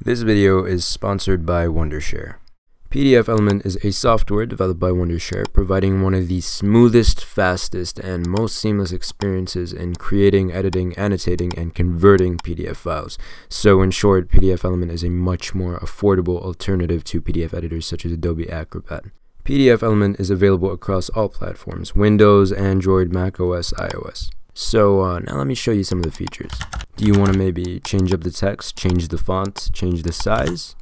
This video is sponsored by Wondershare. PDFelement is a software developed by Wondershare, providing one of the smoothest, fastest, and most seamless experiences in creating, editing, annotating, and converting PDF files. So in short, PDFelement is a much more affordable alternative to PDF editors such as Adobe Acrobat. PDFelement is available across all platforms: Windows, Android, macOS, iOS. So now let me show you some of the features. Do you want to maybe change up the text, change the font, change the size?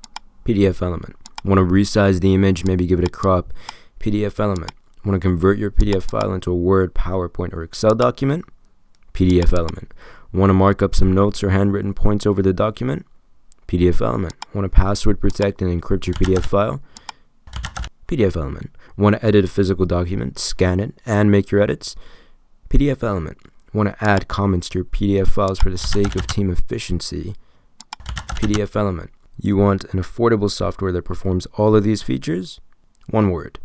PDFelement. Want to resize the image, maybe give it a crop? PDFelement. Want to convert your PDF file into a Word, PowerPoint, or Excel document? PDFelement. Want to mark up some notes or handwritten points over the document? PDFelement. Want to password protect and encrypt your PDF file? PDFelement. Want to edit a physical document, scan it, and make your edits? PDFelement. Want to add comments to your PDF files for the sake of team efficiency? PDFelement. You want an affordable software that performs all of these features? One word: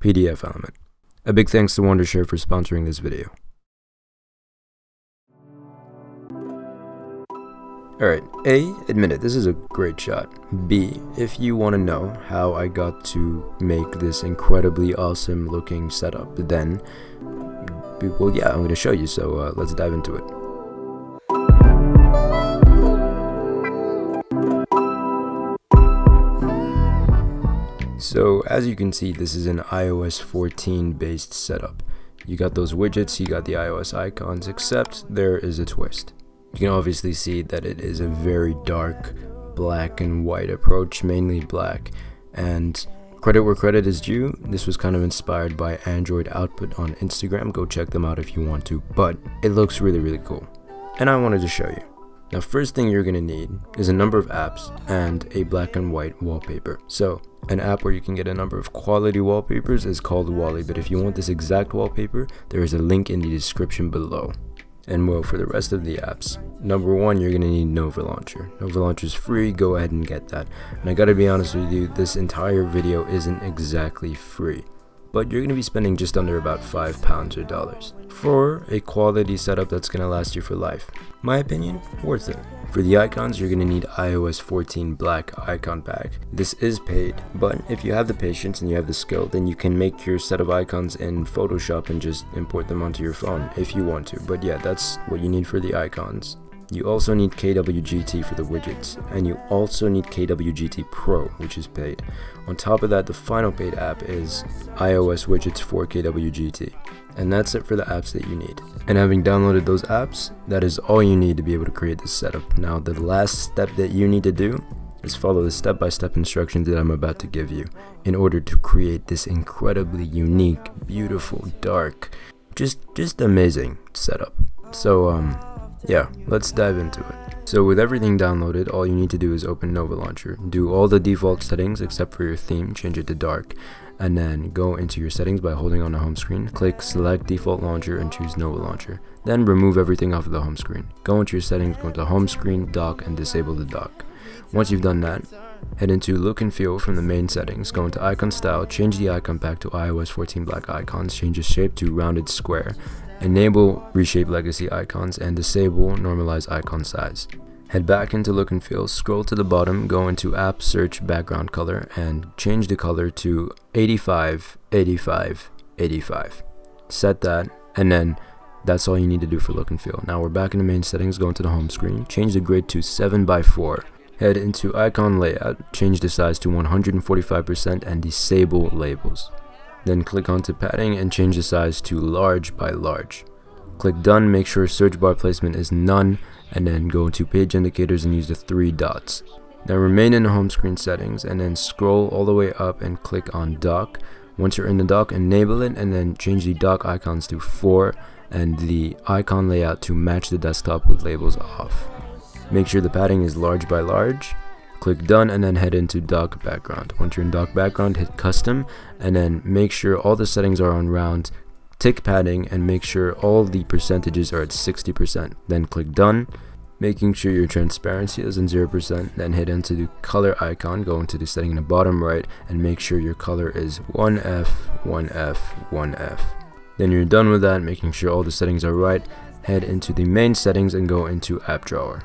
PDFelement. A big thanks to Wondershare for sponsoring this video. Alright, A, admit it, this is a great shot. B, if you want to know how I got to make this incredibly awesome looking setup, then well, yeah, I'm going to show you, so let's dive into it. So as you can see, this is an iOS 14 based setup. You got those widgets, you got the iOS icons, except there is a twist. You can obviously see that it is a very dark black and white approach, mainly black, and credit where credit is due, this was kind of inspired by Android Output on Instagram. Go check them out if you want to, but it looks really, really cool, and I wanted to show you. Now, first thing you're going to need is a number of apps and a black and white wallpaper. So an app where you can get a number of quality wallpapers is called Wally, but if you want this exact wallpaper, there is a link in the description below. And well, for the rest of the apps, number one, you're going to need Nova Launcher. Nova Launcher is free, go ahead and get that. And I gotta be honest with you, this entire video isn't exactly free, but you're going to be spending just under about £5 or dollars for a quality setup that's going to last you for life. My opinion, worth it. For the icons, you're going to need iOS 14 Black Icon Pack. This is paid, but if you have the patience and you have the skill, then you can make your set of icons in Photoshop and just import them onto your phone if you want to. But yeah, that's what you need for the icons. You also need KWGT for the widgets, and you also need KWGT Pro, which is paid. On top of that, the final paid app is iOS widgets for KWGT. And that's it for the apps that you need. And having downloaded those apps, that is all you need to be able to create this setup. Now, the last step that you need to do is follow the step-by-step instructions that I'm about to give you in order to create this incredibly unique, beautiful, dark, just amazing setup. So, yeah, let's dive into it. So with everything downloaded, all you need to do is open Nova Launcher, do all the default settings except for your theme, change it to dark, and then go into your settings by holding on the home screen, click select default launcher and choose Nova Launcher, then remove everything off of the home screen. Go into your settings, go into home screen, dock, and disable the dock. Once you've done that, head into look and feel from the main settings, go into icon style, change the icon pack to iOS 14 black icons, change the shape to rounded square, enable reshape legacy icons, and disable normalize icon size. Head back into look and feel, scroll to the bottom, go into app search background color, and change the color to 85 85 85. Set that, and then that's all you need to do for look and feel. Now we're back in the main settings, go into the home screen, change the grid to 7x4, head into icon layout, change the size to 145% and disable labels. Then click onto padding and change the size to large by large. Click done, make sure search bar placement is none, and then go to page indicators and use the 3 dots. Now remain in the home screen settings and then scroll all the way up and click on dock. Once you're in the dock, enable it and then change the dock icons to 4 and the icon layout to match the desktop with labels off. Make sure the padding is large by large. Click done and then head into dock background. Once you're in dock background, hit custom and then make sure all the settings are on round, tick padding, and make sure all the percentages are at 60%. Then click done, making sure your transparency is in 0%. Then head into the color icon, go into the setting in the bottom right and make sure your color is 1F, 1F, 1F. Then you're done with that, making sure all the settings are right. Head into the main settings and go into app drawer.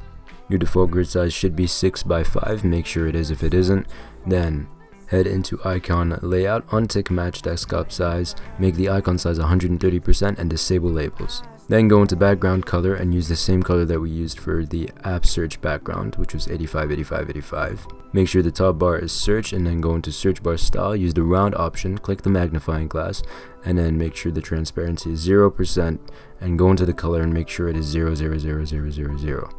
Your default grid size should be 6 by 5, make sure it is if it isn't. Then head into icon layout, untick match desktop size, make the icon size 130% and disable labels. Then go into background color and use the same color that we used for the app search background, which was 85, 85, 85. Make sure the top bar is search and then go into search bar style, use the round option, click the magnifying glass, and then make sure the transparency is 0% and go into the color and make sure it is 0, 0, 0, 0, 0, 0.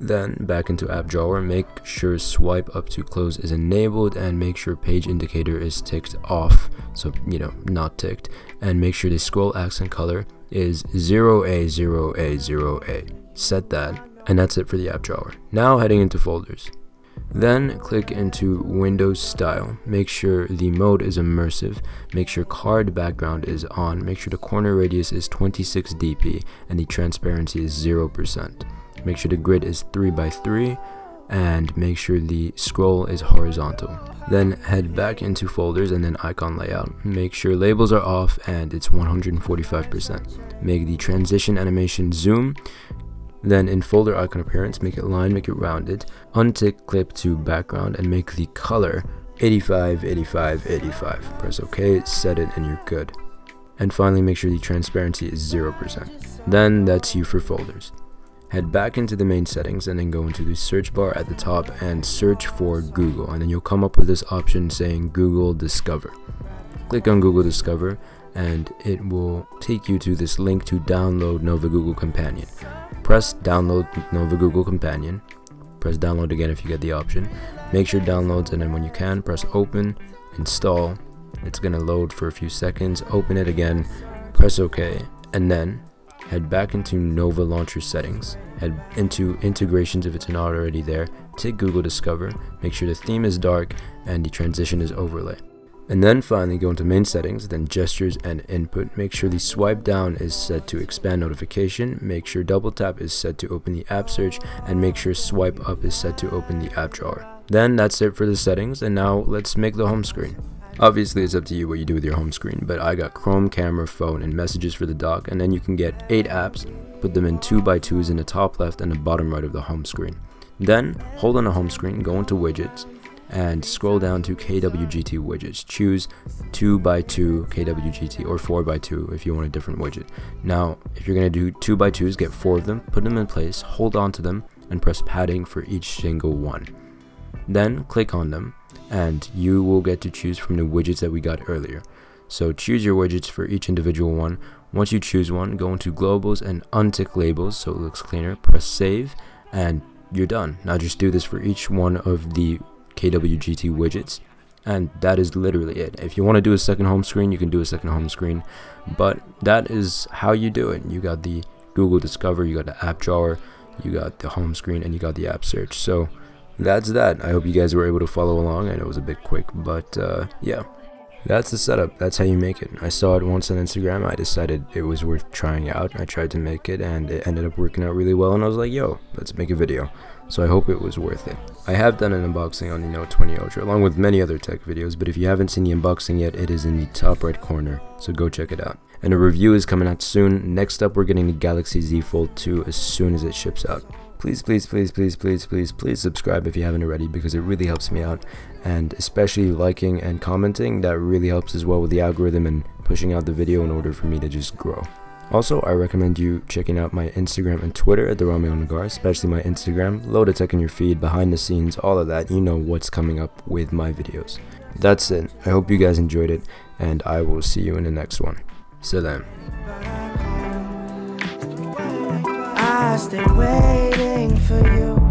Then back into app drawer, make sure swipe up to close is enabled and make sure page indicator is ticked off, so you know, not ticked, and make sure the scroll accent color is 0A0A0A. Set that, and that's it for the app drawer. Now heading into folders. Then click into Windows Style, make sure the mode is immersive, make sure card background is on, make sure the corner radius is 26 dp and the transparency is 0%. Make sure the grid is 3 by 3 and make sure the scroll is horizontal. Then head back into folders and then icon layout. Make sure labels are off and it's 145%. Make the transition animation zoom. Then in folder icon appearance, make it line, make it rounded. Untick clip to background and make the color 85, 85, 85. Press OK, set it, and you're good. And finally, make sure the transparency is 0%. Then that's you for folders. Head back into the main settings and then go into the search bar at the top and search for Google, and then you'll come up with this option saying Google Discover. Click on Google Discover and it will take you to this link to download Nova Google Companion. Press download Nova Google Companion. Press download again if you get the option. Make sure downloads, and then when you can, press open, install. It's gonna load for a few seconds, open it again, press OK, and then head back into Nova Launcher settings, head into integrations if it's not already there, tick Google Discover, make sure the theme is dark and the transition is overlay. And then finally go into main settings, then gestures and input. Make sure the swipe down is set to expand notification, make sure double tap is set to open the app search, and make sure swipe up is set to open the app drawer. Then that's it for the settings, and now let's make the home screen. Obviously, it's up to you what you do with your home screen, but I got Chrome, camera, phone, and messages for the dock, and then you can get 8 apps, put them in 2x2s in the top left and the bottom right of the home screen. Then, hold on the home screen, go into widgets, and scroll down to KWGT widgets. Choose 2x2 KWGT or 4x2 if you want a different widget. Now, if you're going to do 2x2s, get 4 of them, put them in place, hold on to them, and press padding for each single one. Then, click on them, and you will get to choose from the widgets that we got earlier. So choose your widgets for each individual one. Once you choose one, go into globals and untick labels so it looks cleaner, press save, and you're done. Now just do this for each one of the KWGT widgets, and that is literally it. If you want to do a second home screen, you can do a second home screen, but that is how you do it. You got the Google Discover, you got the app drawer, you got the home screen, and you got the app search. So that's that. I hope you guys were able to follow along. I know it was a bit quick, but yeah, that's the setup. That's how you make it. I saw it once on Instagram. I decided it was worth trying out. I tried to make it and it ended up working out really well, and I was like, yo, let's make a video. So I hope it was worth it. I have done an unboxing on the Note 20 Ultra along with many other tech videos, but if you haven't seen the unboxing yet, it is in the top right corner, so go check it out. And a review is coming out soon. Next up, we're getting the Galaxy Z Fold 2 as soon as it ships out. Please, please, please, please, please, please, please subscribe if you haven't already, because it really helps me out, and especially liking and commenting, that really helps as well with the algorithm and pushing out the video in order for me to just grow. Also, I recommend you checking out my Instagram and Twitter at TheRamyElNaggar, especially my Instagram. Load of tech in your feed, behind the scenes, all of that. You know what's coming up with my videos. That's it. I hope you guys enjoyed it, and I will see you in the next one. Salam. I stay waiting for you.